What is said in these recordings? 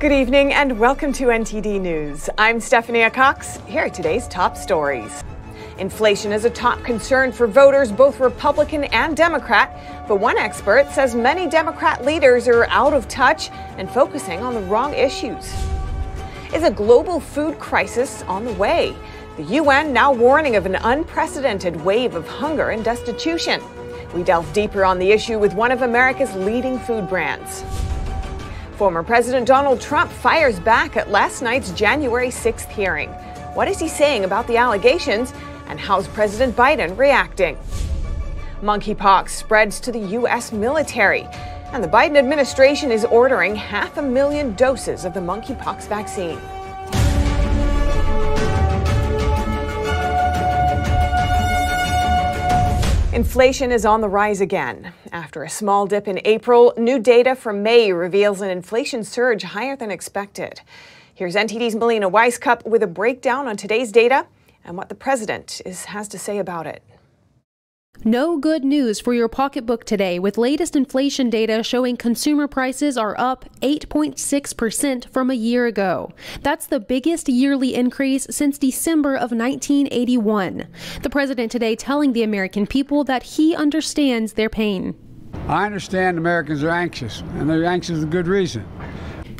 Good evening and welcome to NTD News. I'm Stephanie Cox. Here are today's top stories. Inflation is a top concern for voters, both Republican and Democrat, but one expert says many Democrat leaders are out of touch and focusing on the wrong issues. Is a global food crisis on the way? The UN now warning of an unprecedented wave of hunger and destitution. We delve deeper on the issue with one of America's leading food brands. Former President Donald Trump fires back at last night's January 6th hearing. What is he saying about the allegations, and how's President Biden reacting? Monkeypox spreads to the U.S. military, and the Biden administration is ordering 500,000 doses of the monkeypox vaccine. Inflation is on the rise again. After a small dip in April, new data from May reveals an inflation surge higher than expected. Here's NTD's Melina Wisecup with a breakdown on today's data and what the president has to say about it. No good news for your pocketbook today, with latest inflation data showing consumer prices are up 8.6% from a year ago. That's the biggest yearly increase since December of 1981. The president today telling the American people that he understands their pain. I understand Americans are anxious, and they're anxious for good reason.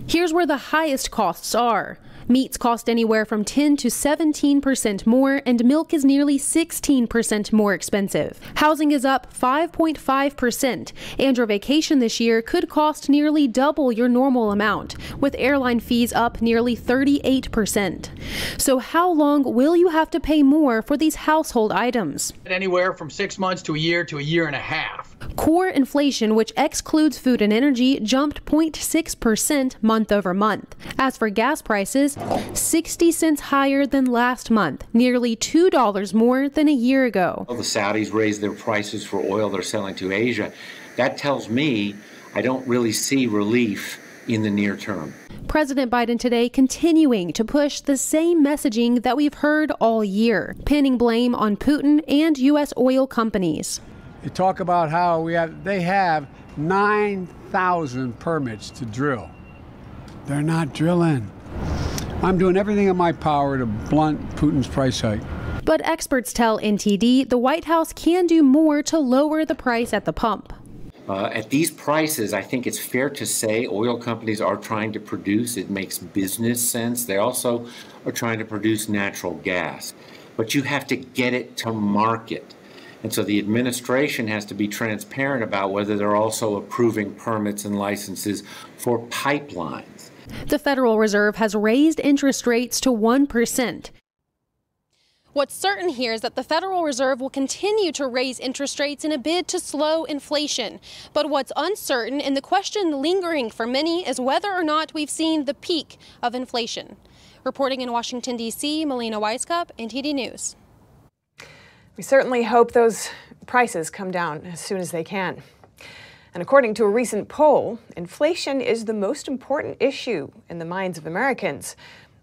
Here's where the highest costs are. Meats cost anywhere from 10 to 17% more, and milk is nearly 16% more expensive. Housing is up 5.5%, and your vacation this year could cost nearly double your normal amount, with airline fees up nearly 38%. So how long will you have to pay more for these household items? Anywhere from 6 months to a year and a half. Core inflation, which excludes food and energy, jumped 0.6% month over month. As for gas prices, 60 cents higher than last month, nearly $2 more than a year ago. Well, the Saudis raised their prices for oil they're selling to Asia. That tells me I don't really see relief in the near term. President Biden today continuing to push the same messaging that we've heard all year, pinning blame on Putin and U.S. oil companies. You talk about how they have 9,000 permits to drill. They're not drilling. I'm doing everything in my power to blunt Putin's price hike. But experts tell NTD the White House can do more to lower the price at the pump. At these prices, I think it's fair to say oil companies are trying to produce. It makes business sense. They also are trying to produce natural gas. But you have to get it to market. And so the administration has to be transparent about whether they're also approving permits and licenses for pipelines. The Federal Reserve has raised interest rates to 1%. What's certain here is that the Federal Reserve will continue to raise interest rates in a bid to slow inflation. But what's uncertain, and the question lingering for many, is whether or not we've seen the peak of inflation. Reporting in Washington, D.C., Melina Wisecup, NTD News. We certainly hope those prices come down as soon as they can. And according to a recent poll, inflation is the most important issue in the minds of Americans,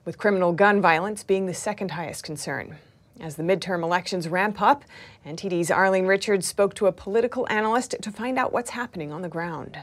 with criminal gun violence being the second highest concern. As the midterm elections ramp up, NTD's Arlene Richards spoke to a political analyst to find out what's happening on the ground.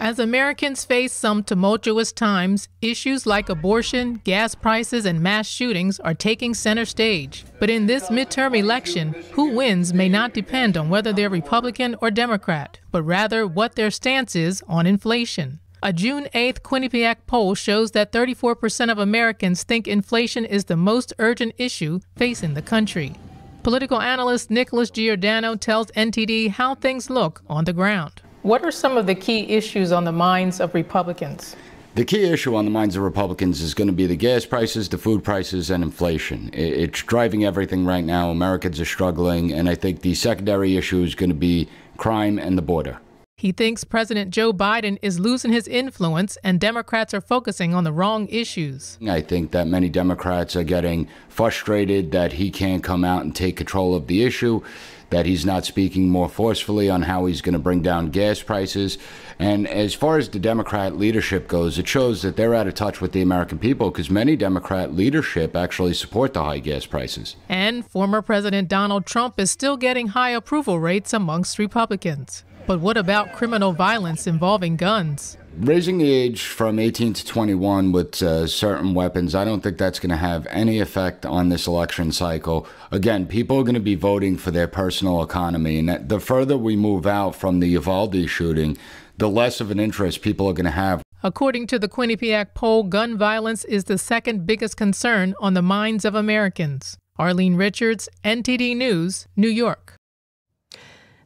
As Americans face some tumultuous times, issues like abortion, gas prices, and mass shootings are taking center stage. But in this midterm election, who wins may not depend on whether they're Republican or Democrat, but rather what their stance is on inflation. A June 8th Quinnipiac poll shows that 34% of Americans think inflation is the most urgent issue facing the country. Political analyst Nicholas Giordano tells NTD how things look on the ground. What are some of the key issues on the minds of Republicans? The key issue on the minds of Republicans is going to be the gas prices, the food prices, and inflation. It's driving everything right now. Americans are struggling, and I think the secondary issue is going to be crime and the border. He thinks President Joe Biden is losing his influence and Democrats are focusing on the wrong issues. I think that many Democrats are getting frustrated that he can't come out and take control of the issue, that he's not speaking more forcefully on how he's going to bring down gas prices. And as far as the Democrat leadership goes, it shows that they're out of touch with the American people, because many Democrat leadership actually support the high gas prices. And former President Donald Trump is still getting high approval rates amongst Republicans. But what about criminal violence involving guns? Raising the age from 18 to 21 with certain weapons, I don't think that's going to have any effect on this election cycle. Again, people are going to be voting for their personal economy. And the further we move out from the Uvalde shooting, the less of an interest people are going to have. According to the Quinnipiac poll, gun violence is the second biggest concern on the minds of Americans. Arlene Richards, NTD News, New York.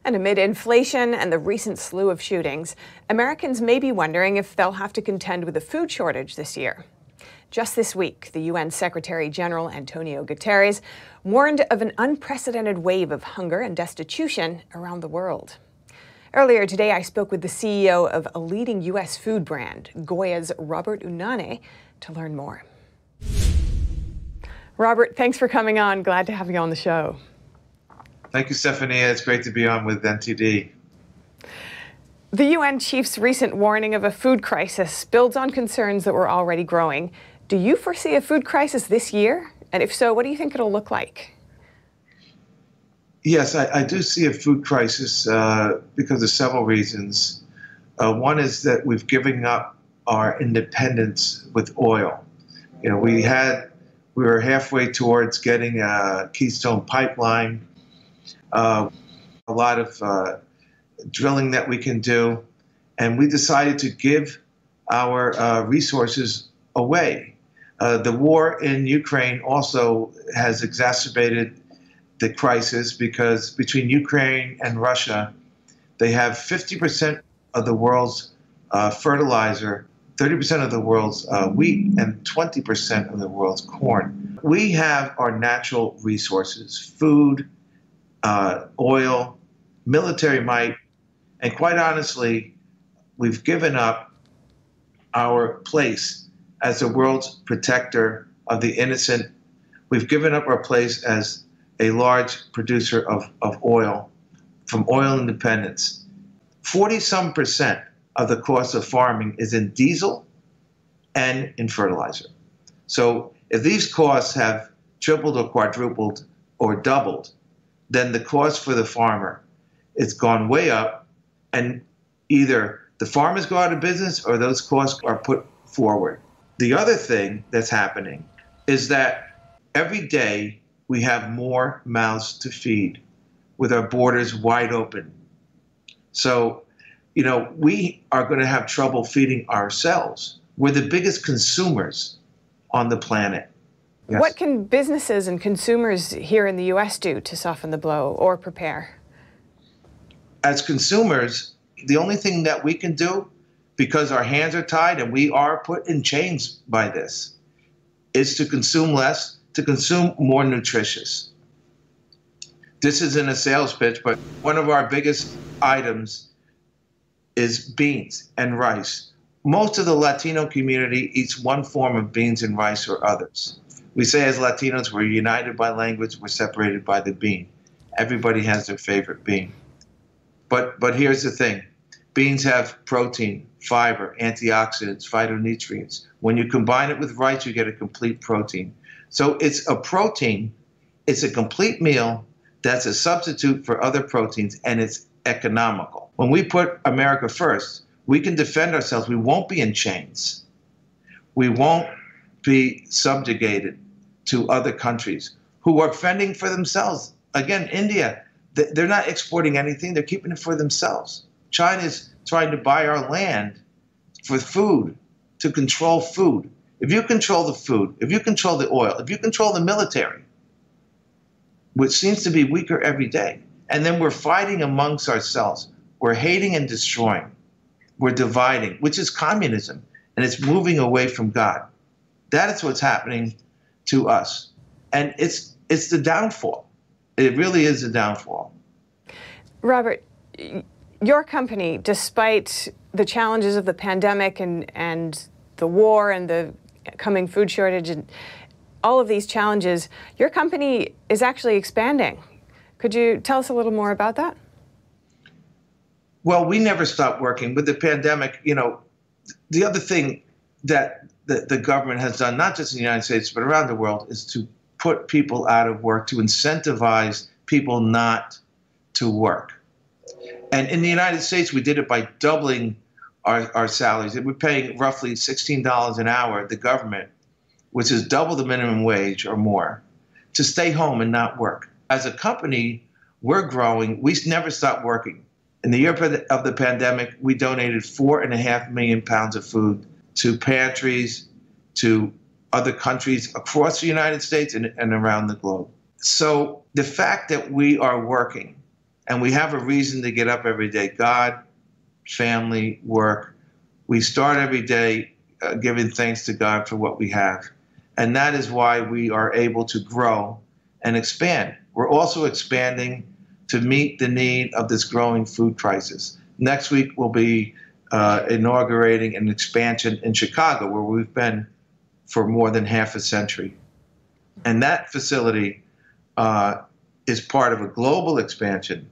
And amid inflation and the recent slew of shootings, Americans may be wondering if they'll have to contend with a food shortage this year. Just this week, the UN Secretary General Antonio Guterres warned of an unprecedented wave of hunger and destitution around the world. Earlier today, I spoke with the CEO of a leading U.S. food brand, Goya's Robert Unanue, to learn more. Robert, thanks for coming on. Glad to have you on the show. Thank you, Stephanie. It's great to be on with NTD. The UN chief's recent warning of a food crisis builds on concerns that were already growing. Do you foresee a food crisis this year? And if so, what do you think it'll look like? Yes, I do see a food crisis because of several reasons. One is that we've given up our independence with oil. You know, we were halfway towards getting a Keystone pipeline. A lot of drilling that we can do, and we decided to give our resources away. The war in Ukraine also has exacerbated the crisis because between Ukraine and Russia, they have 50% of the world's fertilizer, 30% of the world's wheat, and 20% of the world's corn. We have our natural resources, food, oil, military might, and quite honestly, we've given up our place as the world's protector of the innocent. We've given up our place as a large producer of oil, from oil independence. 40-some% of the cost of farming is in diesel and in fertilizer. So if these costs have tripled or quadrupled or doubled, then the cost for the farmer, it's gone way up, and either the farmers go out of business or those costs are put forward. The other thing that's happening is that every day we have more mouths to feed with our borders wide open. So, you know, we are going to have trouble feeding ourselves. We're the biggest consumers on the planet. Yes. What can businesses and consumers here in the U.S. do to soften the blow or prepare? As consumers, the only thing that we can do, because our hands are tied and we are put in chains by this, is to consume less, to consume more nutritious. This isn't a sales pitch, but one of our biggest items is beans and rice. Most of the Latino community eats one form of beans and rice or others. We say as Latinos, we're united by language, we're separated by the bean. Everybody has their favorite bean. But here's the thing. Beans have protein, fiber, antioxidants, phytonutrients. When you combine it with rice, you get a complete protein. So it's a protein, it's a complete meal that's a substitute for other proteins, and it's economical. When we put America first, we can defend ourselves. We won't be in chains. We won't be subjugated to other countries who are fending for themselves. Again, India, they're not exporting anything. They're keeping it for themselves. China's trying to buy our land for food, to control food. If you control the food, if you control the oil, if you control the military, which seems to be weaker every day, and then we're fighting amongst ourselves. We're hating and destroying. We're dividing, which is communism, and it's moving away from God. That is what's happening to us. And it's the downfall. It really is a downfall. Robert, your company, despite the challenges of the pandemic and the war and the coming food shortage and all of these challenges, your company is actually expanding. Could you tell us a little more about that? Well, we never stopped working. With the pandemic, you know, the other thing that the government has done, not just in the United States, but around the world, is to put people out of work, to incentivize people not to work. And in the United States, we did it by doubling our salaries. We're paying roughly $16 an hour, the government, which is double the minimum wage or more, to stay home and not work. As a company, we're growing. We never stopped working. In the year of the pandemic, we donated 4.5 million pounds of food to pantries, to other countries across the United States and around the globe. So the fact that we are working and we have a reason to get up every day, God, family, work, we start every day giving thanks to God for what we have. And that is why we are able to grow and expand. We're also expanding to meet the need of this growing food crisis. Next week, we'll be inaugurating an expansion in Chicago, where we've been for more than half a century. And that facility is part of a global expansion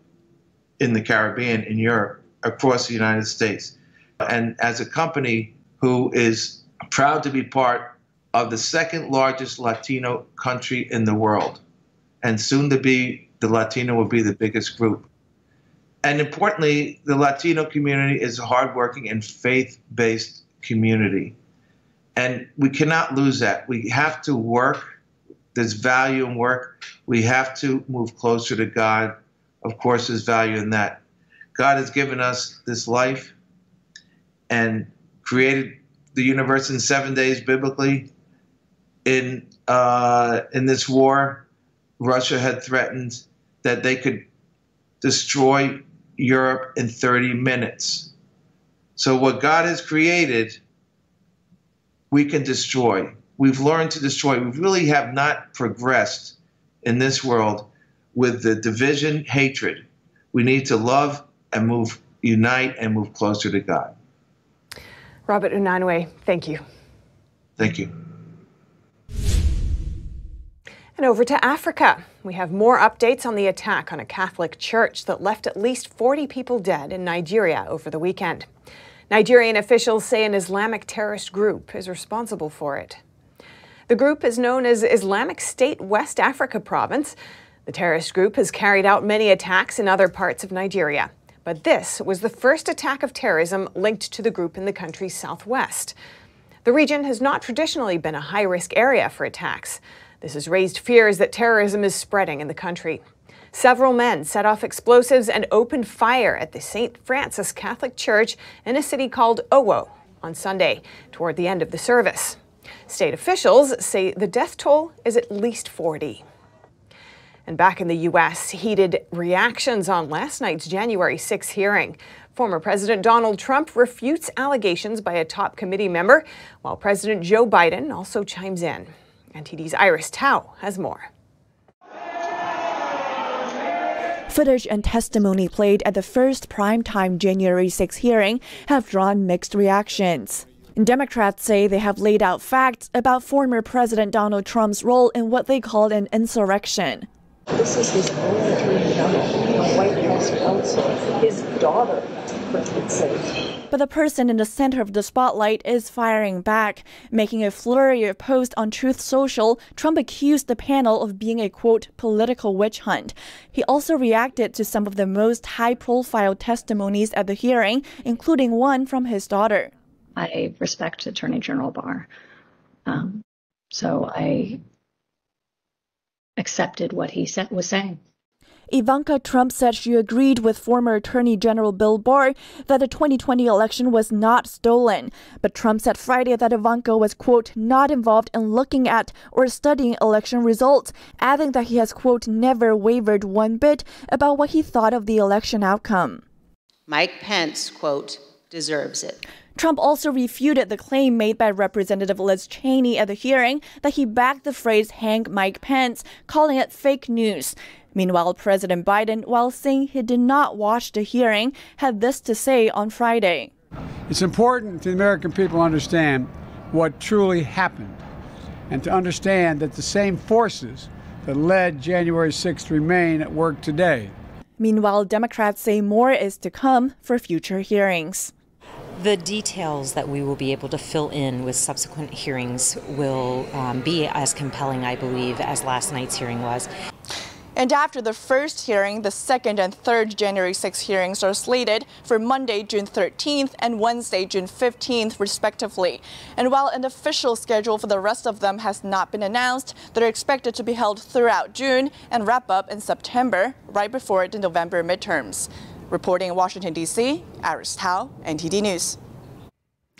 in the Caribbean, in Europe, across the United States. And as a company who is proud to be part of the second largest Latino country in the world, and soon to be, the Latino will be the biggest group. And importantly, the Latino community is a hardworking and faith-based community. And we cannot lose that. We have to work. There's value in work. We have to move closer to God. Of course, there's value in that. God has given us this life and created the universe in 7 days biblically. In this war, Russia had threatened that they could destroy Europe in 30 minutes. So what God has created, we can destroy. We've learned to destroy. We really have not progressed in this world with the division, hatred. We need to love and move, unite and move closer to God. Robert Unanue, thank you. Thank you. And over to Africa. We have more updates on the attack on a Catholic church that left at least 40 people dead in Nigeria over the weekend. Nigerian officials say an Islamic terrorist group is responsible for it. The group is known as Islamic State West Africa Province. The terrorist group has carried out many attacks in other parts of Nigeria, but this was the first attack of terrorism linked to the group in the country's southwest. The region has not traditionally been a high-risk area for attacks. This has raised fears that terrorism is spreading in the country. Several men set off explosives and opened fire at the St. Francis Catholic Church in a city called Owo on Sunday, toward the end of the service. State officials say the death toll is at least 40. And back in the U.S., heated reactions on last night's January 6 hearing. Former President Donald Trump refutes allegations by a top committee member, while President Joe Biden also chimes in. NTD's Iris Tao has more. Footage and testimony played at the first primetime January 6 hearing have drawn mixed reactions. Democrats say they have laid out facts about former President Donald Trump's role in what they called an insurrection. This is his only dream job, a White House counsel, his daughter, for Pete's sake. But the person in the center of the spotlight is firing back. Making a flurry of posts on Truth Social, Trump accused the panel of being a, quote, political witch hunt. He also reacted to some of the most high-profile testimonies at the hearing, including one from his daughter. I respect Attorney General Barr, so I accepted what he said, was saying. Ivanka Trump said she agreed with former Attorney General Bill Barr that the 2020 election was not stolen. But Trump said Friday that Ivanka was, quote, not involved in looking at or studying election results, adding that he has, quote, never wavered one bit about what he thought of the election outcome. Mike Pence, quote, deserves it. Trump also refuted the claim made by Representative Liz Cheney at the hearing that he backed the phrase hang Mike Pence, calling it fake news. Meanwhile, President Biden, while saying he did not watch the hearing, had this to say on Friday. It's important to the American people to understand what truly happened and to understand that the same forces that led January 6th remain at work today. Meanwhile, Democrats say more is to come for future hearings. The details that we will be able to fill in with subsequent hearings will be as compelling, I believe, as last night's hearing was. And after the first hearing, the second and third January 6 hearings are slated for Monday, June 13th and Wednesday, June 15th, respectively. And while an official schedule for the rest of them has not been announced, they're expected to be held throughout June and wrap up in September, right before the November midterms. Reporting in Washington, D.C., Iris Tao, NTD News.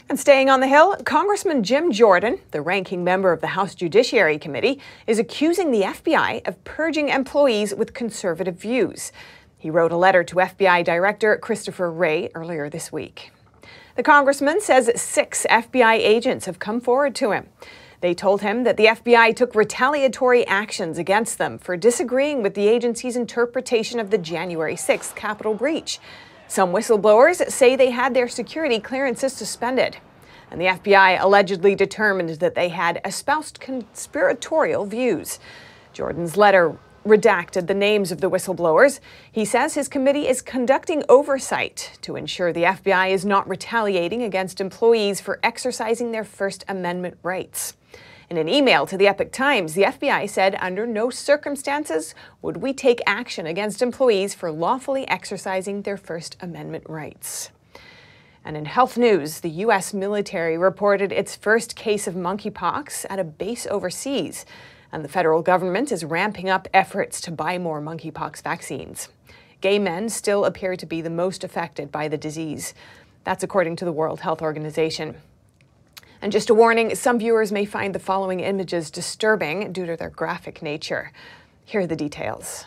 And staying on the Hill, Congressman Jim Jordan, the ranking member of the House Judiciary Committee, is accusing the FBI of purging employees with conservative views. He wrote a letter to FBI Director Christopher Wray earlier this week. The congressman says 6 FBI agents have come forward to him. They told him that the FBI took retaliatory actions against them for disagreeing with the agency's interpretation of the January 6th Capitol breach. Some whistleblowers say they had their security clearances suspended. And the FBI allegedly determined that they had espoused conspiratorial views. Jordan's letter redacted the names of the whistleblowers. He says his committee is conducting oversight to ensure the FBI is not retaliating against employees for exercising their First Amendment rights. In an email to the Epoch Times, the FBI said, under no circumstances would we take action against employees for lawfully exercising their First Amendment rights. And in health news, the U.S. military reported its first case of monkeypox at a base overseas, and the federal government is ramping up efforts to buy more monkeypox vaccines. Gay men still appear to be the most affected by the disease. That's according to the World Health Organization. And just a warning, some viewers may find the following images disturbing due to their graphic nature. Here are the details.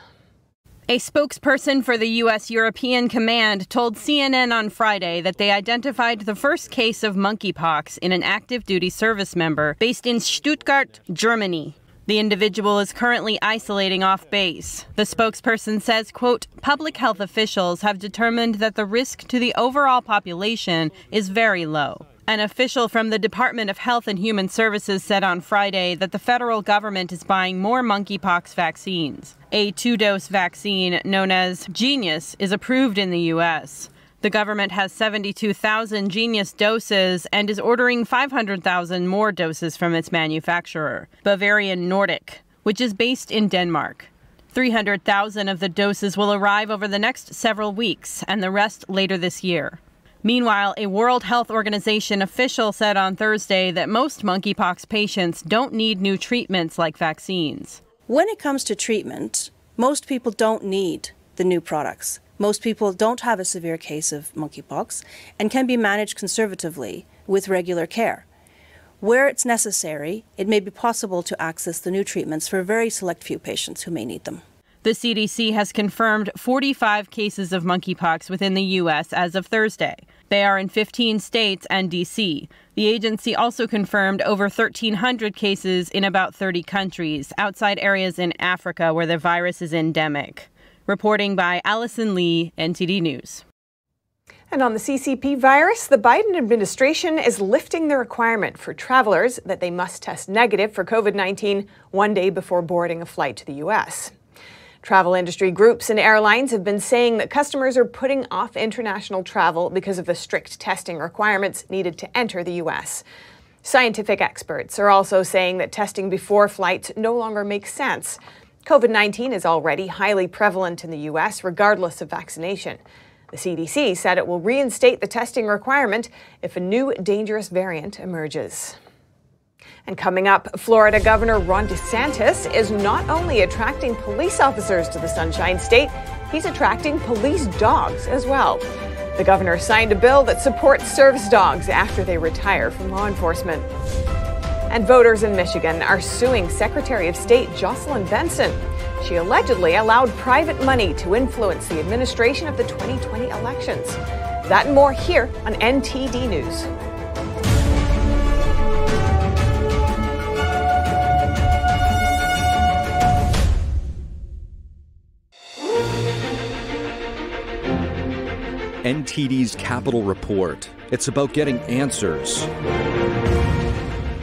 A spokesperson for the U.S. European Command told CNN on Friday that they identified the first case of monkeypox in an active duty service member based in Stuttgart, Germany. The individual is currently isolating off base. The spokesperson says, quote, public health officials have determined that the risk to the overall population is very low. An official from the Department of Health and Human Services said on Friday that the federal government is buying more monkeypox vaccines. A 2-dose vaccine known as Genius is approved in the U.S. The government has 72,000 Genius doses and is ordering 500,000 more doses from its manufacturer, Bavarian Nordic, which is based in Denmark. 300,000 of the doses will arrive over the next several weeks and the rest later this year. Meanwhile, a World Health Organization official said on Thursday that most monkeypox patients don't need new treatments like vaccines. When it comes to treatment, most people don't need the new products. Most people don't have a severe case of monkeypox and can be managed conservatively with regular care. Where it's necessary, it may be possible to access the new treatments for a very select few patients who may need them. The CDC has confirmed 45 cases of monkeypox within the U.S. as of Thursday. They are in 15 states and D.C. The agency also confirmed over 1,300 cases in about 30 countries, outside areas in Africa where the virus is endemic. Reporting by Allison Lee, NTD News. And on the CCP virus, the Biden administration is lifting the requirement for travelers that they must test negative for COVID-19 one day before boarding a flight to the U.S. Travel industry groups and airlines have been saying that customers are putting off international travel because of the strict testing requirements needed to enter the U.S. Scientific experts are also saying that testing before flights no longer makes sense. COVID-19 is already highly prevalent in the U.S. regardless of vaccination. The CDC said it will reinstate the testing requirement if a new dangerous variant emerges. And coming up, Florida Governor Ron DeSantis is not only attracting police officers to the Sunshine State, he's attracting police dogs as well. The governor signed a bill that supports service dogs after they retire from law enforcement. And voters in Michigan are suing Secretary of State Jocelyn Benson. She allegedly allowed private money to influence the administration of the 2020 elections. That and more here on NTD News. NTD's Capitol Report. It's about getting answers,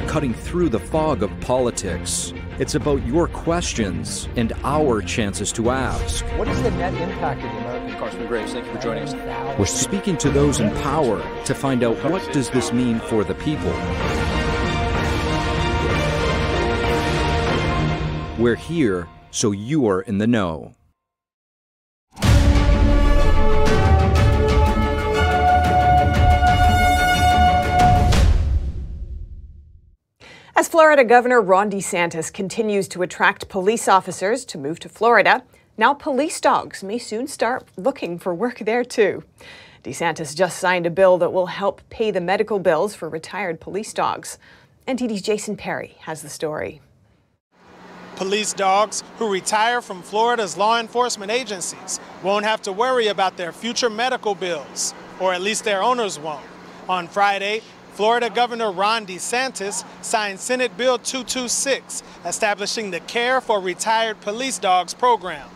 cutting through the fog of politics. It's about your questions and our chances to ask. What is the net impact of the American Congressman Graves? Thank you for joining us. We're speaking to those in power to find out, what does this mean for the people? We're here so you're in the know. As Florida Governor Ron DeSantis continues to attract police officers to move to Florida, now police dogs may soon start looking for work there, too. DeSantis just signed a bill that will help pay the medical bills for retired police dogs. NTD's Jason Perry has the story. Police dogs who retire from Florida's law enforcement agencies won't have to worry about their future medical bills, or at least their owners won't. On Friday, Florida Governor Ron DeSantis signed Senate Bill 226, establishing the Care for Retired Police Dogs program.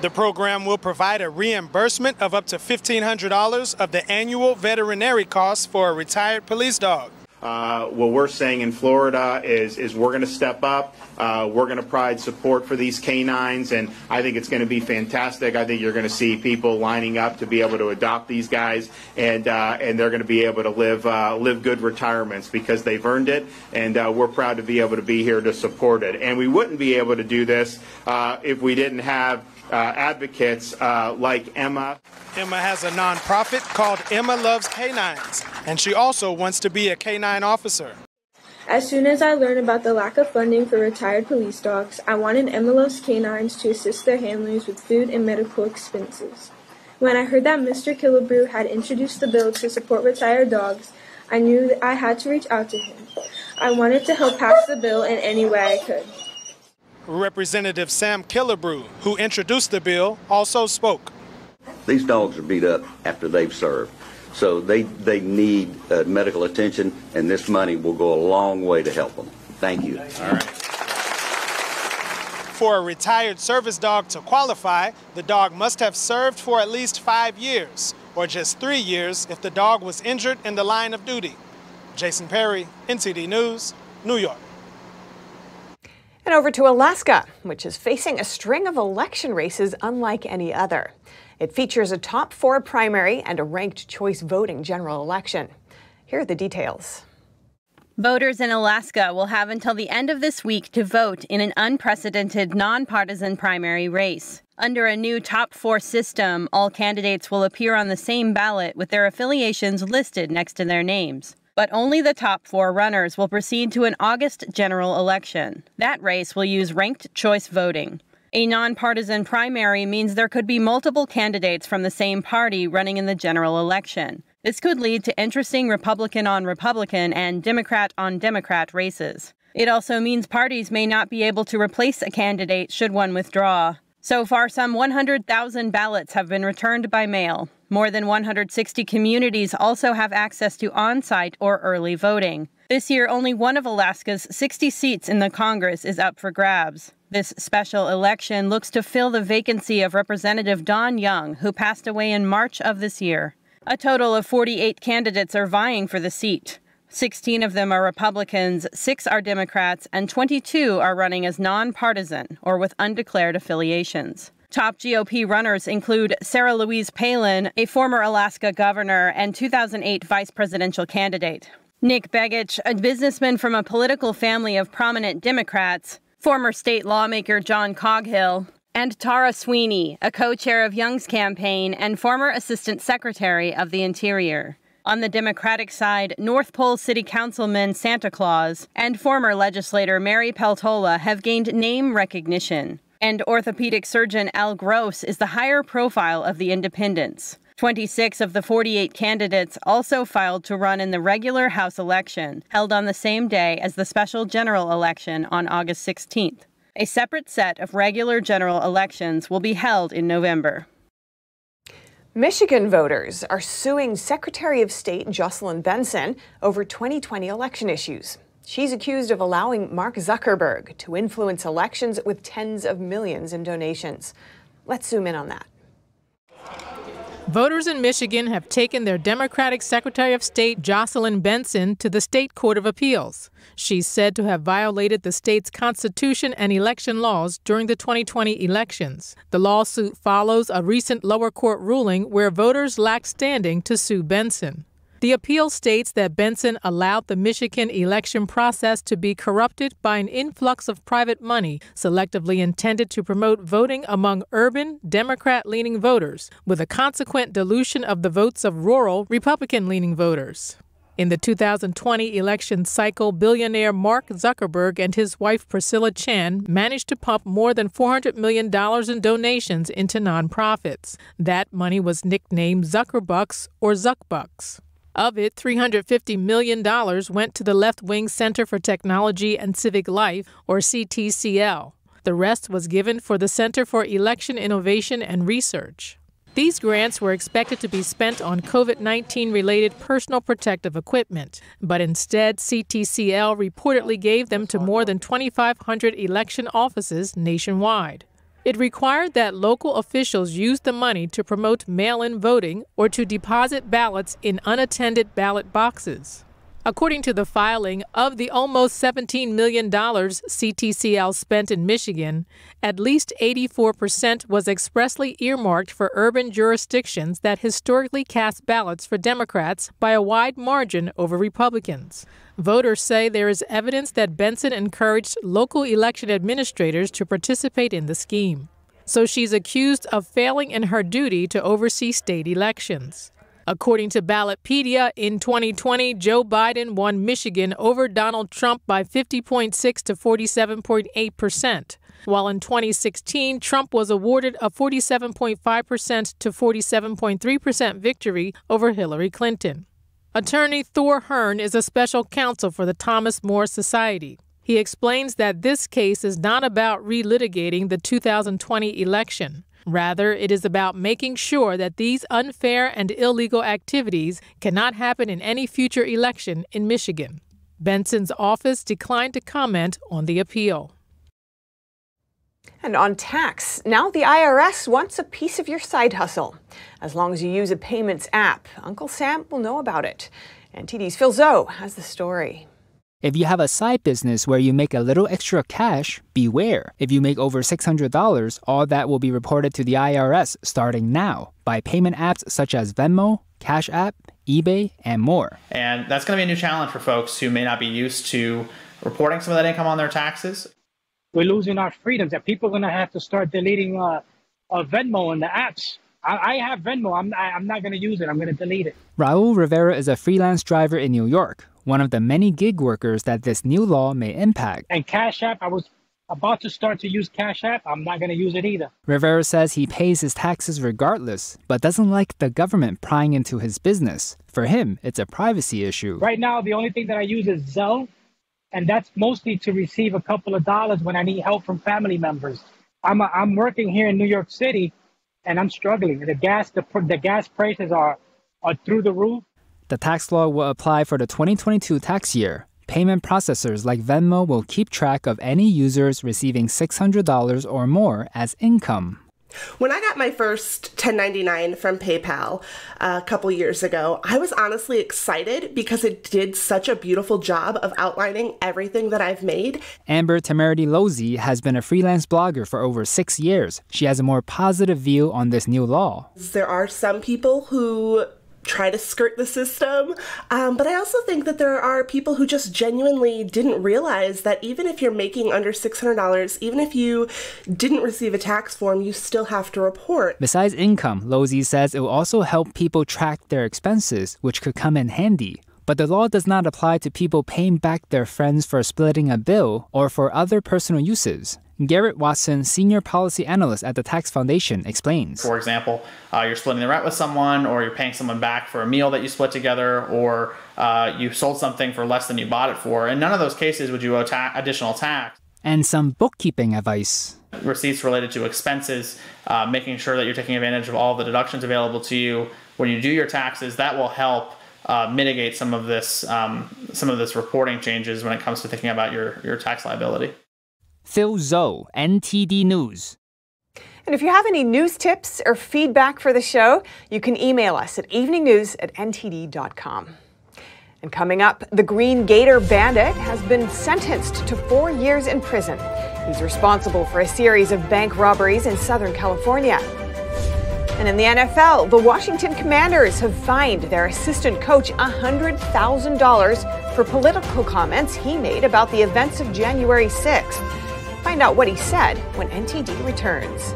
The program will provide a reimbursement of up to $1,500 of the annual veterinary costs for a retired police dog. What we're saying in Florida is we're going to step up. We're going to provide support for these canines, and I think it's going to be fantastic. I think you're going to see people lining up to be able to adopt these guys, and they're going to be able to live good retirements because they've earned it, and we're proud to be able to be here to support it. And we wouldn't be able to do this if we didn't have advocates like Emma. Emma has a nonprofit called Emma Loves Canines, and she also wants to be a canine officer. As soon as I learned about the lack of funding for retired police dogs, I wanted Emma Loves Canines to assist their handlers with food and medical expenses. When I heard that Mr. Killebrew had introduced the bill to support retired dogs, I knew that I had to reach out to him. I wanted to help pass the bill in any way I could. Representative Sam Killebrew, who introduced the bill, also spoke. These dogs are beat up after they've served, so they need medical attention, and this money will go a long way to help them. Thank you. All right. For a retired service dog to qualify, the dog must have served for at least 5 years, or just 3 years if the dog was injured in the line of duty. Jason Perry, NTD News, New York. And over to Alaska, which is facing a string of election races unlike any other. It features a top-4 primary and a ranked choice voting general election. Here are the details. Voters in Alaska will have until the end of this week to vote in an unprecedented nonpartisan primary race. Under a new top-4 system, all candidates will appear on the same ballot with their affiliations listed next to their names. But only the top 4 runners will proceed to an August general election. That race will use ranked choice voting. A nonpartisan primary means there could be multiple candidates from the same party running in the general election. This could lead to interesting Republican-on-Republican and Democrat-on-Democrat races. It also means parties may not be able to replace a candidate should one withdraw. So far, some 100,000 ballots have been returned by mail. More than 160 communities also have access to on-site or early voting. This year, only one of Alaska's 60 seats in the Congress is up for grabs. This special election looks to fill the vacancy of Representative Don Young, who passed away in March of this year. A total of 48 candidates are vying for the seat. 16 of them are Republicans, 6 are Democrats, and 22 are running as nonpartisan or with undeclared affiliations. Top GOP runners include Sarah Louise Palin, a former Alaska governor and 2008 vice presidential candidate; Nick Begich, a businessman from a political family of prominent Democrats; former state lawmaker John Coghill; and Tara Sweeney, a co-chair of Young's campaign and former assistant secretary of the Interior. On the Democratic side, North Pole City Councilman Santa Claus and former legislator Mary Peltola have gained name recognition, and orthopedic surgeon Al Gross is the higher profile of the independents. 26 of the 48 candidates also filed to run in the regular House election, held on the same day as the special general election on August 16th. A separate set of regular general elections will be held in November. Michigan voters are suing Secretary of State Jocelyn Benson over 2020 election issues. She's accused of allowing Mark Zuckerberg to influence elections with tens of millions in donations. Let's zoom in on that. Voters in Michigan have taken their Democratic Secretary of State Jocelyn Benson to the State Court of Appeals. She's said to have violated the state's constitution and election laws during the 2020 elections. The lawsuit follows a recent lower court ruling where voters lacked standing to sue Benson. The appeal states that Benson allowed the Michigan election process to be corrupted by an influx of private money selectively intended to promote voting among urban Democrat-leaning voters, with a consequent dilution of the votes of rural Republican-leaning voters. In the 2020 election cycle, billionaire Mark Zuckerberg and his wife Priscilla Chan managed to pump more than $400 million in donations into nonprofits. That money was nicknamed Zuckerbucks or Zuckbucks. Of it, $350 million went to the left-wing Center for Technology and Civic Life, or CTCL. The rest was given for the Center for Election Innovation and Research. These grants were expected to be spent on COVID-19-related personal protective equipment, but instead CTCL reportedly gave them to more than 2,500 election offices nationwide. It required that local officials use the money to promote mail-in voting or to deposit ballots in unattended ballot boxes. According to the filing, of the almost $17 million CTCL spent in Michigan, at least 84% was expressly earmarked for urban jurisdictions that historically cast ballots for Democrats by a wide margin over Republicans. Voters say there is evidence that Benson encouraged local election administrators to participate in the scheme. So she's accused of failing in her duty to oversee state elections. According to Ballotpedia, in 2020, Joe Biden won Michigan over Donald Trump by 50.6 to 47.8%, while in 2016, Trump was awarded a 47.5% to 47.3% victory over Hillary Clinton. Attorney Thor Hearn is a special counsel for the Thomas More Society. He explains that this case is not about relitigating the 2020 election. Rather, it is about making sure that these unfair and illegal activities cannot happen in any future election in Michigan. Benson's office declined to comment on the appeal. And on tax, now the IRS wants a piece of your side hustle. As long as you use a payments app, Uncle Sam will know about it. NTD's Phil Zoh has the story. If you have a side business where you make a little extra cash, beware. If you make over $600, all that will be reported to the IRS starting now by payment apps such as Venmo, Cash App, eBay, and more. And that's going to be a new challenge for folks who may not be used to reporting some of that income on their taxes. We're losing our freedoms, that people are going to have to start deleting Venmo and the apps. I have Venmo. I'm not going to use it. I'm going to delete it. Raul Rivera is a freelance driver in New York, one of the many gig workers that this new law may impact. And Cash App, I was about to start to use Cash App. I'm not going to use it either. Rivera says he pays his taxes regardless, but doesn't like the government prying into his business. For him, it's a privacy issue. Right now, the only thing that I use is Zelle, and that's mostly to receive a couple of dollars when I need help from family members. I'm working here in New York City, and I'm struggling. The gas prices are through the roof. The tax law will apply for the 2022 tax year. Payment processors like Venmo will keep track of any users receiving $600 or more as income. When I got my first 1099 from PayPal a couple years ago, I was honestly excited because it did such a beautiful job of outlining everything that I've made. Amber Temerity Lozzi has been a freelance blogger for over 6 years. She has a more positive view on this new law. There are some people who try to skirt the system, but I also think that there are people who just genuinely didn't realize that even if you're making under $600, even if you didn't receive a tax form, you still have to report. Besides income, Lozzi says it will also help people track their expenses, which could come in handy. But the law does not apply to people paying back their friends for splitting a bill or for other personal uses. Garrett Watson, senior policy analyst at the Tax Foundation, explains. For example, you're splitting the rent with someone, or you're paying someone back for a meal that you split together, or you sold something for less than you bought it for. In none of those cases would you owe additional tax. And some bookkeeping advice. Receipts related to expenses, making sure that you're taking advantage of all the deductions available to you when you do your taxes. That will help mitigate some of this reporting changes when it comes to thinking about your tax liability. Phil Zoh, NTD News. And if you have any news tips or feedback for the show, you can email us at eveningnews@ntd.com. And coming up, the Green Gator Bandit has been sentenced to 4 years in prison. He's responsible for a series of bank robberies in Southern California. And in the NFL, the Washington Commanders have fined their assistant coach $100,000 for political comments he made about the events of January 6th. Find out what he said when NTD returns.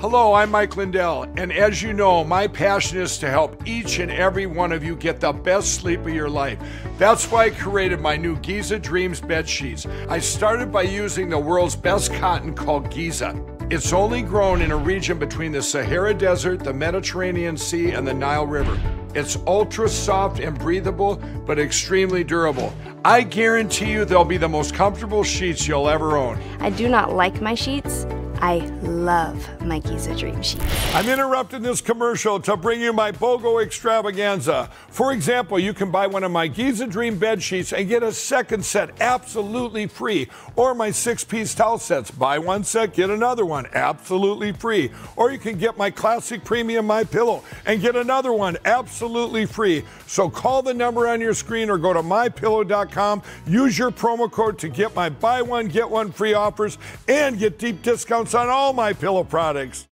Hello, I'm Mike Lindell, and as you know, my passion is to help each and every one of you get the best sleep of your life. That's why I created my new Giza Dreams bed sheets. I started by using the world's best cotton called Giza. It's only grown in a region between the Sahara Desert, the Mediterranean Sea, and the Nile River. It's ultra soft and breathable, but extremely durable. I guarantee you they'll be the most comfortable sheets you'll ever own. I do not like my sheets. I love my Giza Dream Sheets. I'm interrupting this commercial to bring you my BOGO extravaganza. For example, you can buy one of my Giza Dream bed sheets and get a second set absolutely free. Or my 6-piece towel sets. Buy one set, get another one absolutely free. Or you can get my classic premium My Pillow and get another one absolutely free. So call the number on your screen or go to mypillow.com. Use your promo code to get my buy one, get one free offers and get deep discounts on all my pillow products.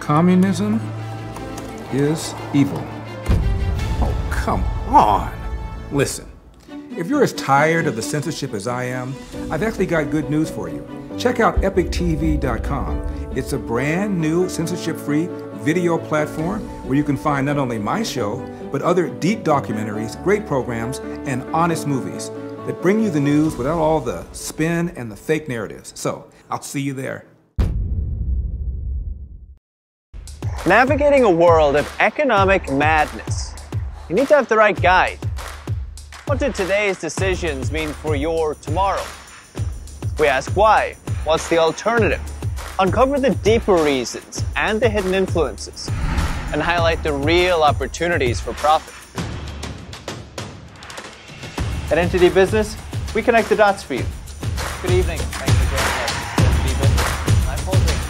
Communism is evil. Oh, come on. Listen, if you're as tired of the censorship as I am, I've actually got good news for you. Check out EpicTV.com. It's a brand new censorship-free video platform where you can find not only my show, but other deep documentaries, great programs, and honest movies that bring you the news without all the spin and the fake narratives. So, I'll see you there. Navigating a world of economic madness, you need to have the right guide. What do today's decisions mean for your tomorrow? We ask why, what's the alternative? Uncover the deeper reasons and the hidden influences, and highlight the real opportunities for profit. At NTD Business, we connect the dots for you. Good evening. Thanks for joining us. NTD Business. I'm holding.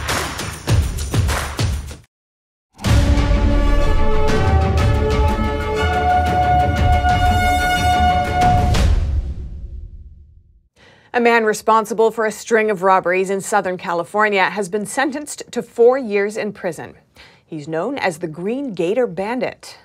A man responsible for a string of robberies in Southern California has been sentenced to 4 years in prison. He's known as the Green Gator Bandit.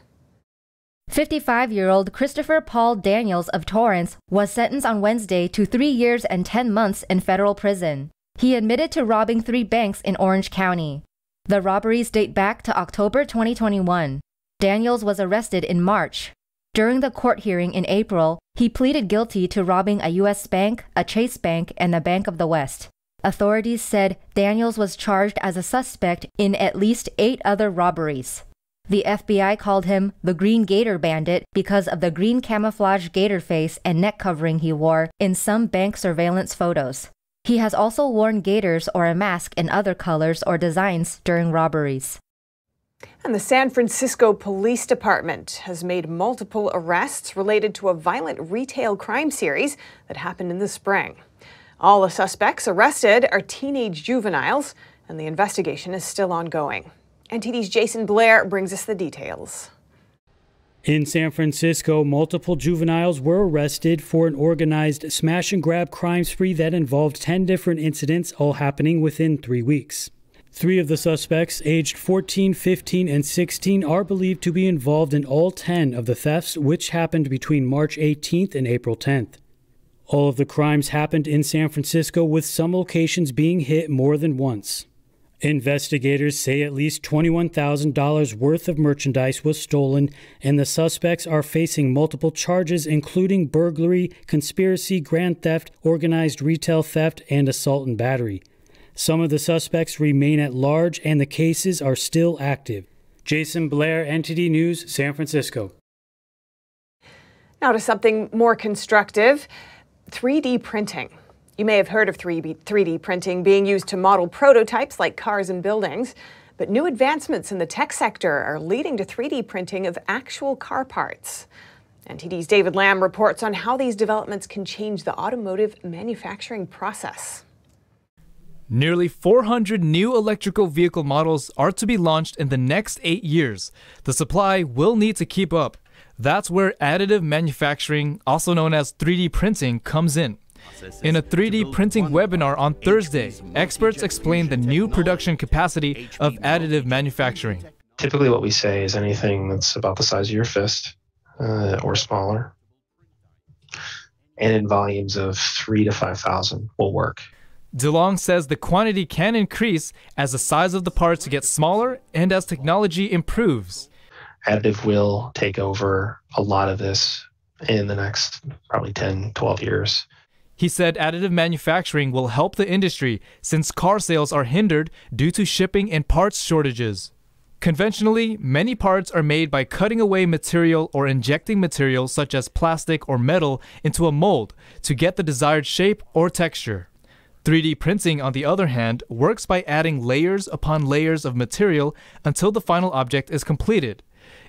55-year-old Christopher Paul Daniels of Torrance was sentenced on Wednesday to 3 years and 10 months in federal prison. He admitted to robbing 3 banks in Orange County. The robberies date back to October 2021. Daniels was arrested in March. During the court hearing in April, he pleaded guilty to robbing a U.S. bank, a Chase bank, and a Bank of the West. Authorities said Daniels was charged as a suspect in at least 8 other robberies. The FBI called him the Green Gator Bandit because of the green camouflage gator face and neck covering he wore in some bank surveillance photos. He has also worn gaiters or a mask in other colors or designs during robberies. And the San Francisco Police Department has made multiple arrests related to a violent retail crime series that happened in the spring. All the suspects arrested are teenage juveniles, and the investigation is still ongoing. NTD's Jason Blair brings us the details. In San Francisco, multiple juveniles were arrested for an organized smash-and-grab crime spree that involved 10 different incidents, all happening within 3 weeks. 3 of the suspects, aged 14, 15, and 16, are believed to be involved in all 10 of the thefts, which happened between March 18th and April 10th. All of the crimes happened in San Francisco, with some locations being hit more than once. Investigators say at least $21,000 worth of merchandise was stolen, and the suspects are facing multiple charges, including burglary, conspiracy, grand theft, organized retail theft, and assault and battery. Some of the suspects remain at large, and the cases are still active. Jason Blair, NTD News, San Francisco. Now to something more constructive, 3D printing. You may have heard of 3D printing being used to model prototypes like cars and buildings, but new advancements in the tech sector are leading to 3D printing of actual car parts. NTD's David Lamb reports on how these developments can change the automotive manufacturing process. Nearly 400 new electrical vehicle models are to be launched in the next 8 years. The supply will need to keep up. That's where additive manufacturing, also known as 3D printing, comes in. In a 3D printing webinar on Thursday, experts explain the new production capacity of additive manufacturing. Typically what we say is anything that's about the size of your fist or smaller and in volumes of 3 to 5,000 will work. DeLong says the quantity can increase as the size of the parts gets smaller and as technology improves. Additive will take over a lot of this in the next probably 10, 12 years. He said additive manufacturing will help the industry since car sales are hindered due to shipping and parts shortages. Conventionally, many parts are made by cutting away material or injecting material such as plastic or metal into a mold to get the desired shape or texture. 3D printing, on the other hand, works by adding layers upon layers of material until the final object is completed.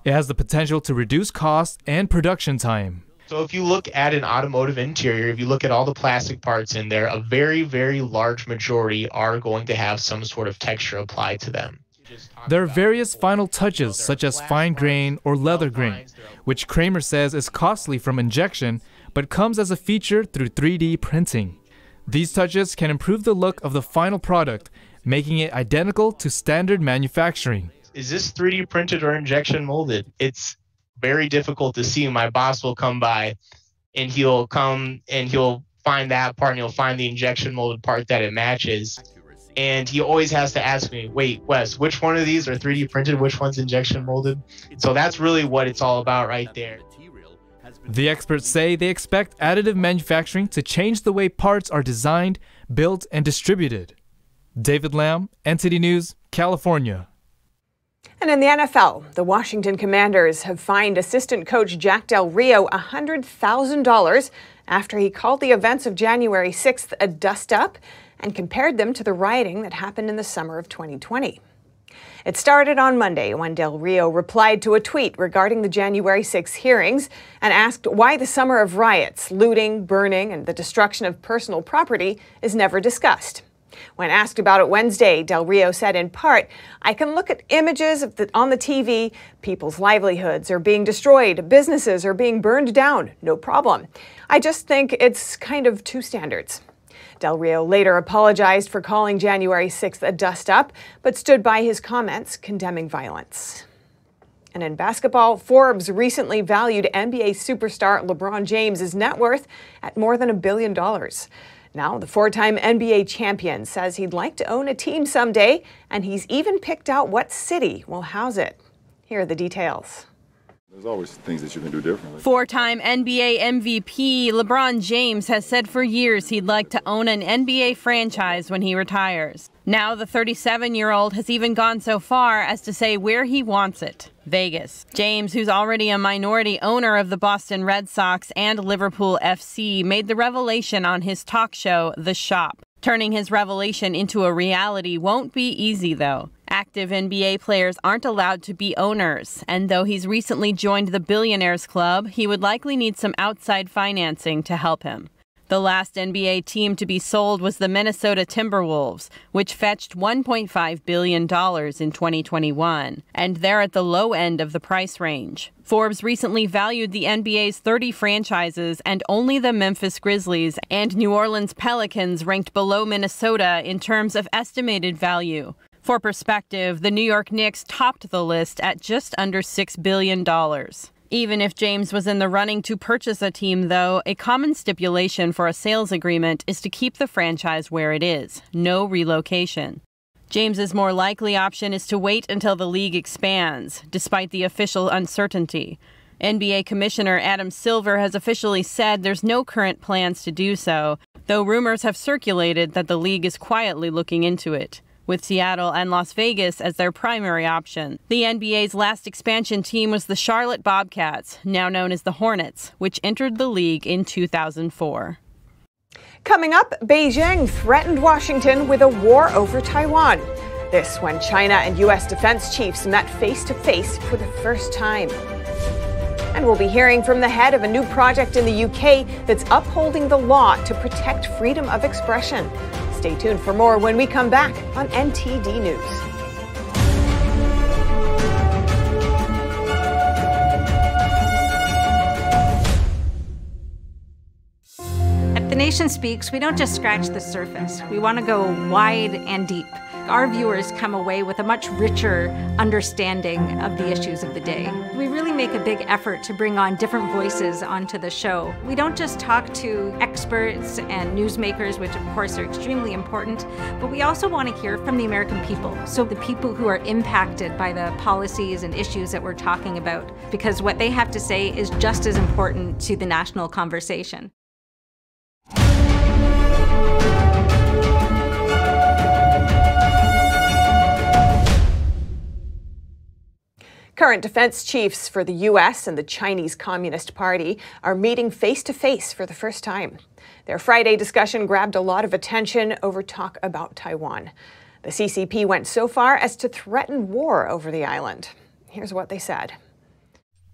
It has the potential to reduce cost and production time. So if you look at an automotive interior, if you look at all the plastic parts in there, a very, very large majority are going to have some sort of texture applied to them. There are various final touches such as fine grain or leather grain, which Kramer says is costly from injection, but comes as a feature through 3D printing. These touches can improve the look of the final product, making it identical to standard manufacturing. Is this 3D printed or injection molded? It's very difficult to see. My boss will come by and he'll come and he'll find that part and he'll find the injection molded part that it matches. And he always has to ask me, wait, Wes, which one of these are 3D printed? Which one's injection molded? So that's really what it's all about right there. The experts say they expect additive manufacturing to change the way parts are designed, built, and distributed. David Lamb, NTD News, California. And in the NFL, the Washington Commanders have fined assistant coach Jack Del Rio $100,000 after he called the events of January 6th a dust-up and compared them to the rioting that happened in the summer of 2020. It started on Monday when Del Rio replied to a tweet regarding the January 6th hearings and asked why the summer of riots, looting, burning, and the destruction of personal property is never discussed. When asked about it Wednesday, Del Rio said in part, "I can look at images on the TV. People's livelihoods are being destroyed. Businesses are being burned down. No problem. I just think it's kind of two standards." Del Rio later apologized for calling January 6th a dust-up, but stood by his comments condemning violence. And in basketball, Forbes recently valued NBA superstar LeBron James's net worth at more than $1 billion. Now, the four-time NBA champion says he'd like to own a team someday, and he's even picked out what city will house it. Here are the details. There's always things that you can do differently. Four-time NBA MVP LeBron James has said for years he'd like to own an NBA franchise when he retires. Now the 37-year-old has even gone so far as to say where he wants it, Vegas. James, who's already a minority owner of the Boston Red Sox and Liverpool FC, made the revelation on his talk show, The Shop. Turning his revelation into a reality won't be easy, though. Active NBA players aren't allowed to be owners, and though he's recently joined the Billionaires Club, he would likely need some outside financing to help him. The last NBA team to be sold was the Minnesota Timberwolves, which fetched $1.5 billion in 2021, and they're at the low end of the price range. Forbes recently valued the NBA's 30 franchises, and only the Memphis Grizzlies and New Orleans Pelicans ranked below Minnesota in terms of estimated value. For perspective, the New York Knicks topped the list at just under $6 billion. Even if James was in the running to purchase a team, though, a common stipulation for a sales agreement is to keep the franchise where it is, no relocation. James's more likely option is to wait until the league expands, despite the official uncertainty. NBA Commissioner Adam Silver has officially said there's no current plans to do so, though rumors have circulated that the league is quietly looking into it, with Seattle and Las Vegas as their primary option. The NBA's last expansion team was the Charlotte Bobcats, now known as the Hornets, which entered the league in 2004. Coming up, Beijing threatened Washington with a war over Taiwan. This when China and U.S. defense chiefs met face-to-face for the first time. And we'll be hearing from the head of a new project in the U.K. that's upholding the law to protect freedom of expression. Stay tuned for more when we come back on NTD News. Nation Speaks, we don't just scratch the surface. We want to go wide and deep. Our viewers come away with a much richer understanding of the issues of the day. We really make a big effort to bring on different voices onto the show. We don't just talk to experts and newsmakers, which of course are extremely important, but we also want to hear from the American people. So the people who are impacted by the policies and issues that we're talking about, because what they have to say is just as important to the national conversation. Current defense chiefs for the U.S. and the Chinese Communist Party are meeting face-to-face for the first time. Their Friday discussion grabbed a lot of attention over talk about Taiwan. The CCP went so far as to threaten war over the island. Here's what they said.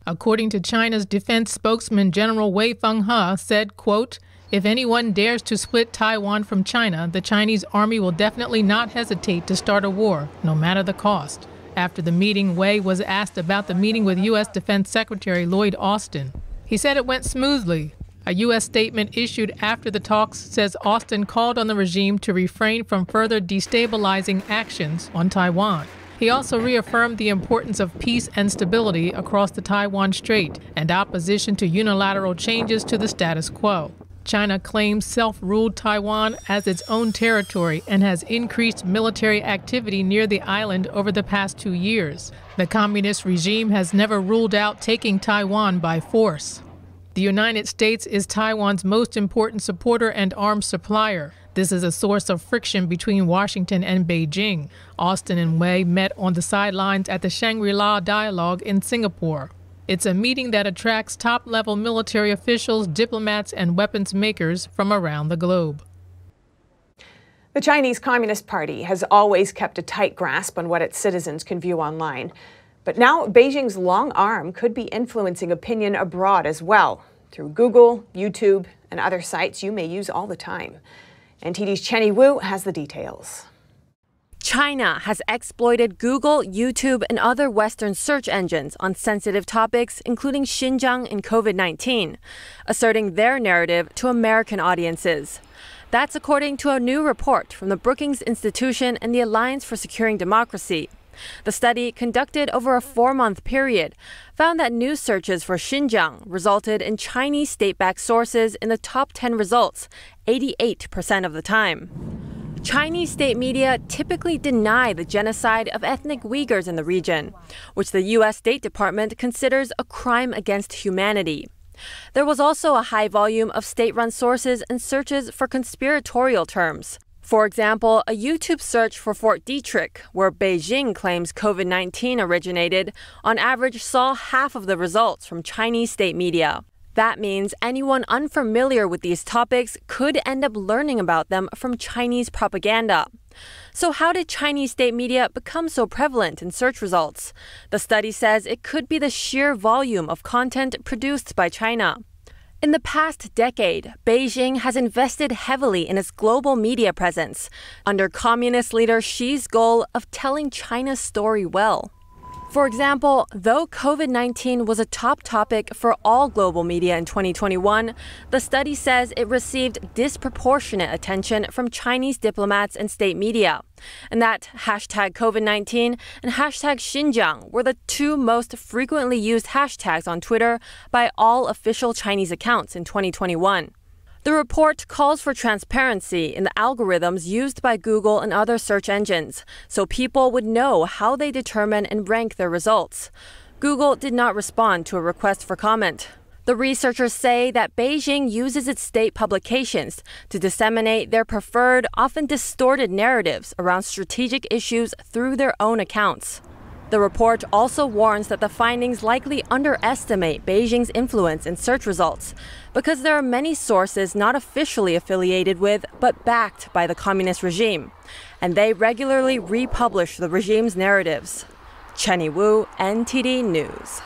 According to China's defense spokesman, General Wei Fenghe said, quote, "If anyone dares to split Taiwan from China, the Chinese army will definitely not hesitate to start a war, no matter the cost." After the meeting, Wei was asked about the meeting with U.S. Defense Secretary Lloyd Austin. He said it went smoothly. A U.S. statement issued after the talks says Austin called on the regime to refrain from further destabilizing actions on Taiwan. He also reaffirmed the importance of peace and stability across the Taiwan Strait and opposition to unilateral changes to the status quo. China claims self-ruled Taiwan as its own territory and has increased military activity near the island over the past 2 years. The communist regime has never ruled out taking Taiwan by force. The United States is Taiwan's most important supporter and arms supplier. This is a source of friction between Washington and Beijing. Austin and Wei met on the sidelines at the Shangri-La Dialogue in Singapore. It's a meeting that attracts top-level military officials, diplomats, and weapons makers from around the globe. The Chinese Communist Party has always kept a tight grasp on what its citizens can view online. But now Beijing's long arm could be influencing opinion abroad as well, through Google, YouTube, and other sites you may use all the time. NTD's Chenny Wu has the details. China has exploited Google, YouTube, and other Western search engines on sensitive topics, including Xinjiang and COVID-19, asserting their narrative to American audiences. That's according to a new report from the Brookings Institution and the Alliance for Securing Democracy. The study, conducted over a 4-month period, found that news searches for Xinjiang resulted in Chinese state-backed sources in the top 10 results 88% of the time. Chinese state media typically deny the genocide of ethnic Uyghurs in the region, which the U.S. State Department considers a crime against humanity. There was also a high volume of state-run sources and searches for conspiratorial terms. For example, a YouTube search for Fort Detrick, where Beijing claims COVID-19 originated, on average saw half of the results from Chinese state media. That means anyone unfamiliar with these topics could end up learning about them from Chinese propaganda. So how did Chinese state media become so prevalent in search results? The study says it could be the sheer volume of content produced by China. In the past decade, Beijing has invested heavily in its global media presence, under communist leader Xi's goal of telling China's story well. For example, though COVID-19 was a top topic for all global media in 2021, the study says it received disproportionate attention from Chinese diplomats and state media, and that hashtag COVID-19 and hashtag Xinjiang were the two most frequently used hashtags on Twitter by all official Chinese accounts in 2021. The report calls for transparency in the algorithms used by Google and other search engines, so people would know how they determine and rank their results. Google did not respond to a request for comment. The researchers say that Beijing uses its state publications to disseminate their preferred, often distorted narratives around strategic issues through their own accounts. The report also warns that the findings likely underestimate Beijing's influence in search results, because there are many sources not officially affiliated with but backed by the communist regime, and they regularly republish the regime's narratives. Chenny Wu, NTD News.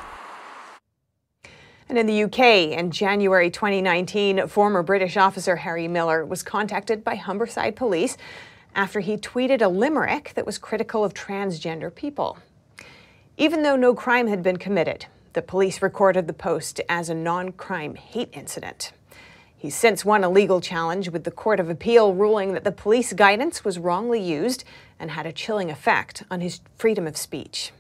And in the UK, in January 2019, former British officer Harry Miller was contacted by Humberside Police after he tweeted a limerick that was critical of transgender people. Even though no crime had been committed, the police recorded the post as a non-crime hate incident. He's since won a legal challenge with the Court of Appeal ruling that the police guidance was wrongly used and had a chilling effect on his freedom of speech.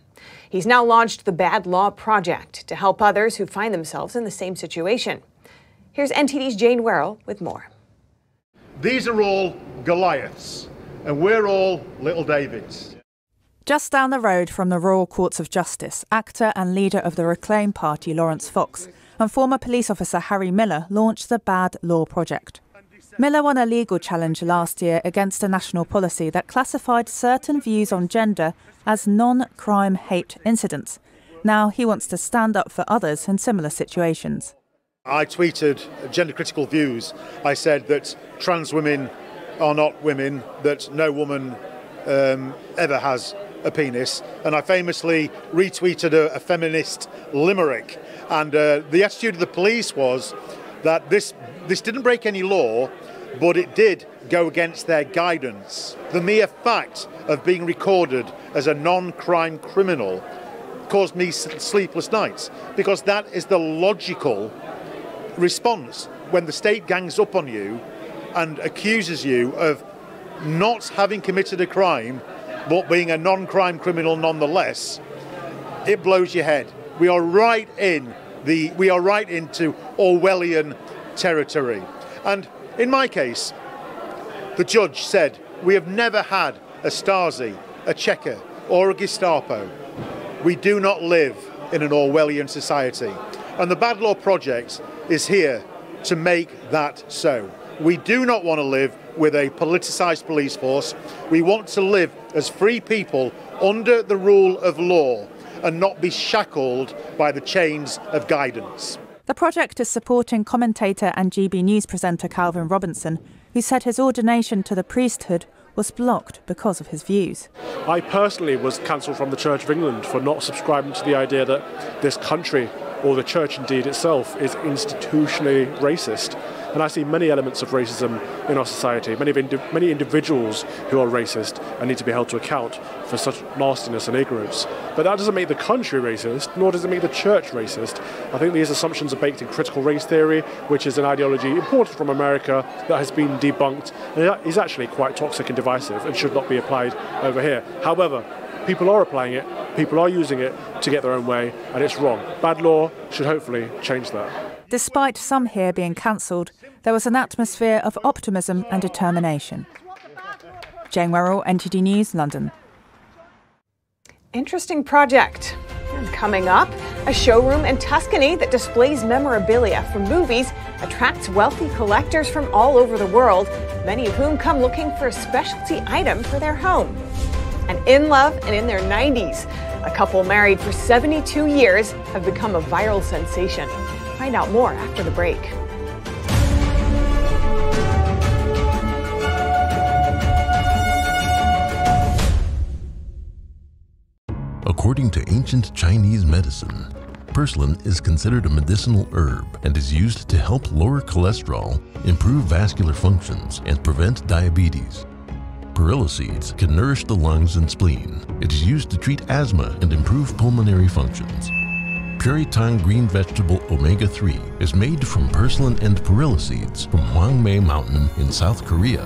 He's now launched the Bad Law Project to help others who find themselves in the same situation. Here's NTD's Jane Werrell with more. These are all Goliaths, and we're all little Davids. Just down the road from the Royal Courts of Justice, actor and leader of the Reclaim Party, Lawrence Fox, and former police officer Harry Miller launched the Bad Law Project. Miller won a legal challenge last year against a national policy that classified certain views on gender as non-crime hate incidents. Now he wants to stand up for others in similar situations. I tweeted gender-critical views. I said that trans women are not women, that no woman ever has a penis, and I famously retweeted a feminist limerick, and the attitude of the police was that this didn't break any law, but it did go against their guidance. The mere fact of being recorded as a non-crime criminal caused me sleepless nights, because that is the logical response when the state gangs up on you and accuses you of not having committed a crime, but being a non-crime criminal nonetheless. It blows your head. We are right into Orwellian territory. And in my case, the judge said, we have never had a Stasi, a Cheka, or a Gestapo. We do not live in an Orwellian society. And the Bad Law Project is here to make that so. We do not want to live with a politicised police force. We want to live as free people under the rule of law and not be shackled by the chains of guidance. The project is supporting commentator and GB News presenter Calvin Robinson, who said his ordination to the priesthood was blocked because of his views. I personally was cancelled from the Church of England for not subscribing to the idea that this country, or the church indeed itself, is institutionally racist. And I see many elements of racism in our society, many individuals who are racist and need to be held to account for such nastiness and ignorance. But that doesn't make the country racist, nor does it make the church racist. I think these assumptions are baked in critical race theory, which is an ideology imported from America that has been debunked and is actually quite toxic and divisive and should not be applied over here. However, people are applying it, people are using it to get their own way, and it's wrong. Bad law should hopefully change that. Despite some here being cancelled, there was an atmosphere of optimism and determination. Jane Werrell, NTD News, London. Interesting project. And coming up, a showroom in Tuscany that displays memorabilia from movies attracts wealthy collectors from all over the world, many of whom come looking for a specialty item for their home. And in love and in their 90s, a couple married for 72 years have become a viral sensation. Find out more after the break. According to ancient Chinese medicine, purslane is considered a medicinal herb and is used to help lower cholesterol, improve vascular functions, and prevent diabetes. Perilla seeds can nourish the lungs and spleen. It is used to treat asthma and improve pulmonary functions. Puritan green vegetable omega-3 is made from purslane and perilla seeds from Hwanghae Mountain in South Korea.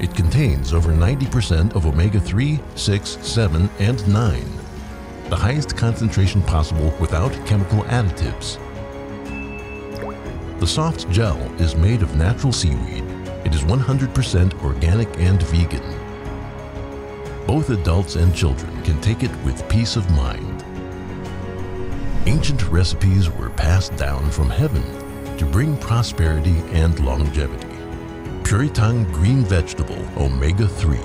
It contains over 90% of omega-3, 6, 7, and 9, the highest concentration possible without chemical additives. The soft gel is made of natural seaweed. It is 100% organic and vegan. Both adults and children can take it with peace of mind. Ancient recipes were passed down from heaven to bring prosperity and longevity. Puritan green vegetable omega-3.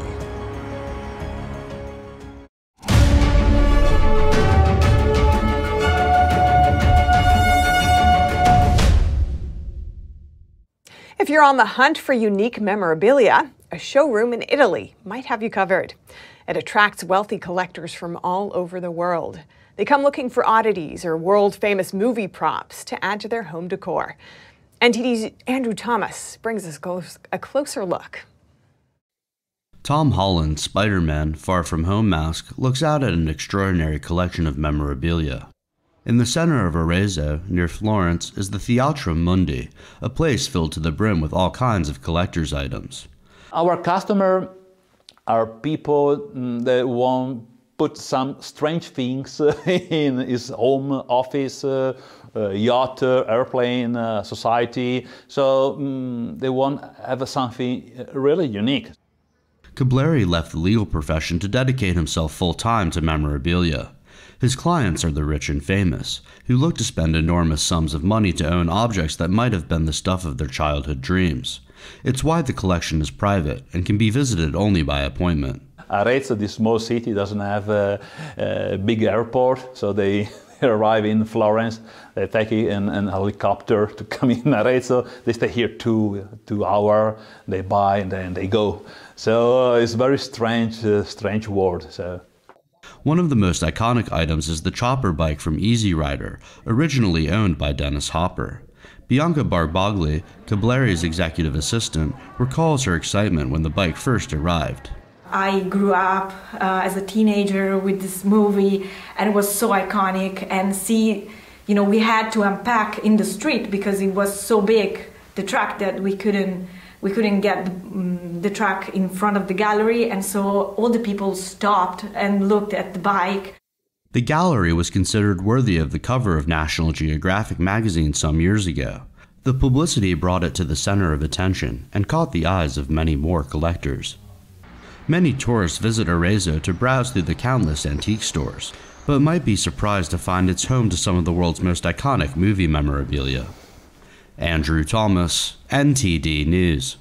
If you're on the hunt for unique memorabilia, a showroom in Italy might have you covered. It attracts wealthy collectors from all over the world. They come looking for oddities or world-famous movie props to add to their home decor. NTD's Andrew Thomas brings us a closer look. Tom Holland's Spider-Man Far From Home mask looks out at an extraordinary collection of memorabilia. In the center of Arezzo, near Florence, is the Theatrum Mundi, a place filled to the brim with all kinds of collector's items. Our customers are people that want put some strange things in his home, office, yacht, airplane, society. So they want to have something really unique. Cableri left the legal profession to dedicate himself full-time to memorabilia. His clients are the rich and famous, who look to spend enormous sums of money to own objects that might have been the stuff of their childhood dreams. It's why the collection is private and can be visited only by appointment. Arezzo, this small city, doesn't have a big airport, so they arrive in Florence, they take an helicopter to come in Arezzo, they stay here two hours, they buy and then they go. So it's a very strange world. So. One of the most iconic items is the chopper bike from Easy Rider, originally owned by Dennis Hopper. Bianca Barbagli, Cableri's executive assistant, recalls her excitement when the bike first arrived. I grew up as a teenager with this movie, and it was so iconic. And see, you know, we had to unpack in the street because it was so big, the truck, that we couldn't get the truck in front of the gallery. And so all the people stopped and looked at the bike. The gallery was considered worthy of the cover of National Geographic magazine some years ago. The publicity brought it to the center of attention and caught the eyes of many more collectors. Many tourists visit Arezzo to browse through the countless antique stores, but might be surprised to find it's home to some of the world's most iconic movie memorabilia. Andrew Thomas, NTD News.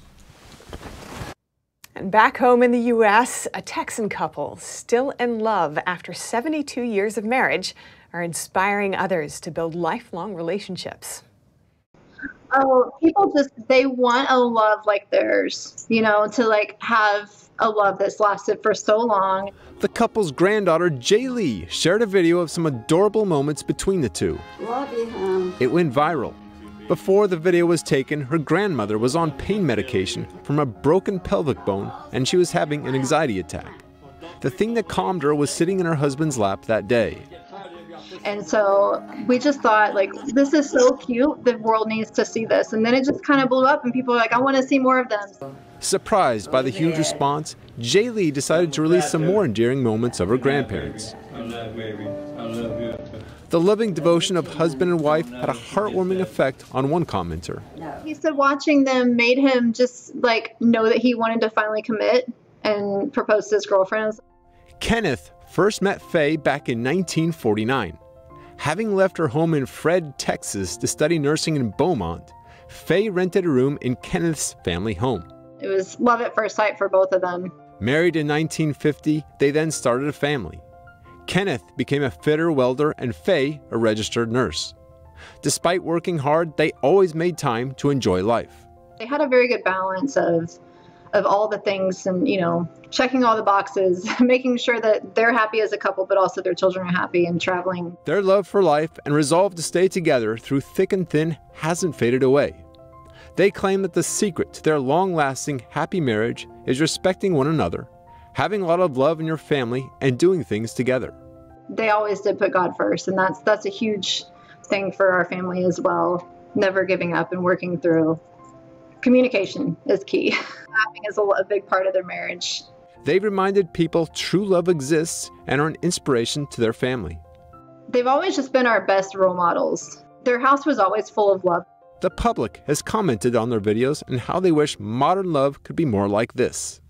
And back home in the U.S., a Texan couple still in love after 72 years of marriage are inspiring others to build lifelong relationships. Oh, people just, they want a love like theirs, you know, to like have a love that's lasted for so long. The couple's granddaughter, Jay Lee, shared a video of some adorable moments between the two. Love you, hon. It went viral. Before the video was taken, her grandmother was on pain medication from a broken pelvic bone, and she was having an anxiety attack. The thing that calmed her was sitting in her husband's lap that day. And so we just thought, like, this is so cute, the world needs to see this. And then it just kind of blew up and people were like, I want to see more of them. Surprised by the huge response, Jay Lee decided to release some more endearing moments of her grandparents. The loving devotion of husband and wife had a heartwarming effect on one commenter. He said watching them made him just like know that he wanted to finally commit and propose to his girlfriend. Kenneth first met Faye back in 1949. Having left her home in Fred, Texas to study nursing in Beaumont, Faye rented a room in Kenneth's family home. It was love at first sight for both of them. Married in 1950, they then started a family. Kenneth became a fitter welder and Faye a registered nurse. Despite working hard, they always made time to enjoy life. They had a very good balance of all the things and, you know, checking all the boxes, making sure that they're happy as a couple, but also their children are happy and traveling. Their love for life and resolve to stay together through thick and thin hasn't faded away. They claim that the secret to their long-lasting happy marriage is respecting one another, having a lot of love in your family, and doing things together. They always did put God first, and that's a huge thing for our family as well. Never giving up and working through. Communication is key. Laughing is a big part of their marriage. They've reminded people true love exists and are an inspiration to their family. They've always just been our best role models. Their house was always full of love. The public has commented on their videos and how they wish modern love could be more like this.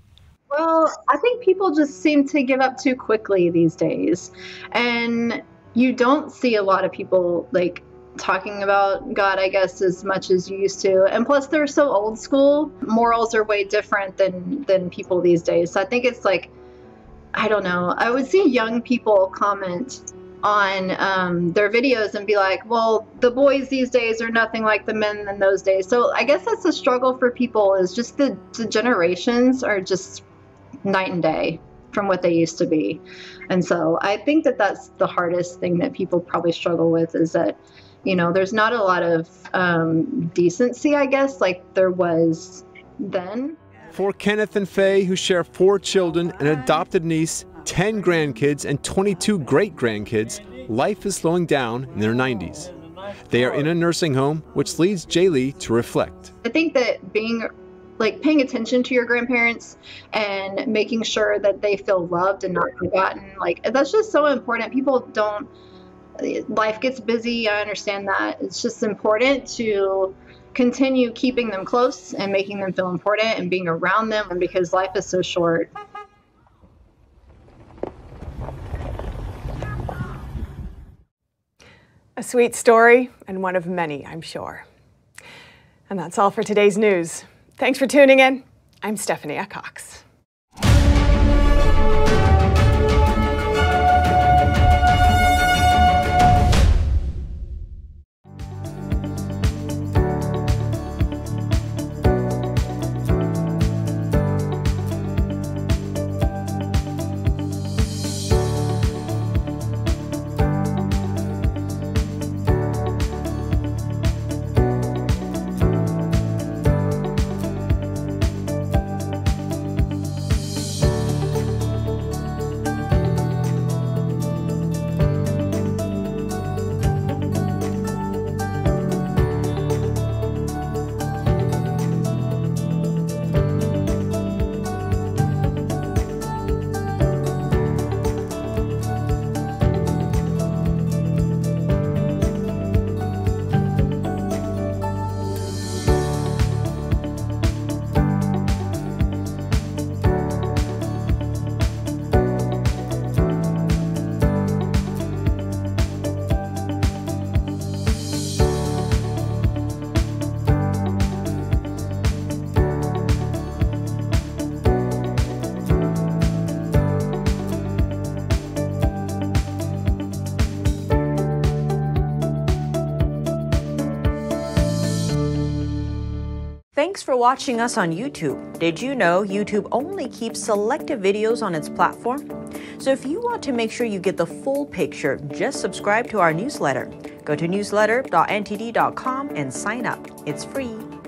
Well, I think people just seem to give up too quickly these days. And you don't see a lot of people like talking about God, I guess, as much as you used to. And plus, they're so old school. Morals are way different than people these days. So I think it's like, I don't know. I would see young people comment on their videos and be like, well, the boys these days are nothing like the men in those days. So I guess that's a struggle for people, is just the generations are just night and day from what they used to be. And so I think that that's the hardest thing that people probably struggle with, is that, you know, there's not a lot of decency, I guess, like there was then. For Kenneth and Faye, who share 4 children, an adopted niece, 10 grandkids, and 22 great-grandkids, Life is slowing down in their 90s. They are in a nursing home, which leads Jaylee to reflect. I think that paying attention to your grandparents and making sure that they feel loved and not forgotten, that's just so important. People don't, life gets busy, I understand that. It's just important to continue keeping them close and making them feel important and being around them, and because life is so short. A sweet story, and one of many, I'm sure. And that's all for today's news. Thanks for tuning in. I'm Stephanie Cox. Thanks for watching us on YouTube. Did you know YouTube only keeps selective videos on its platform? So if you want to make sure you get the full picture, just subscribe to our newsletter. Go to newsletter.ntd.com and sign up. It's free.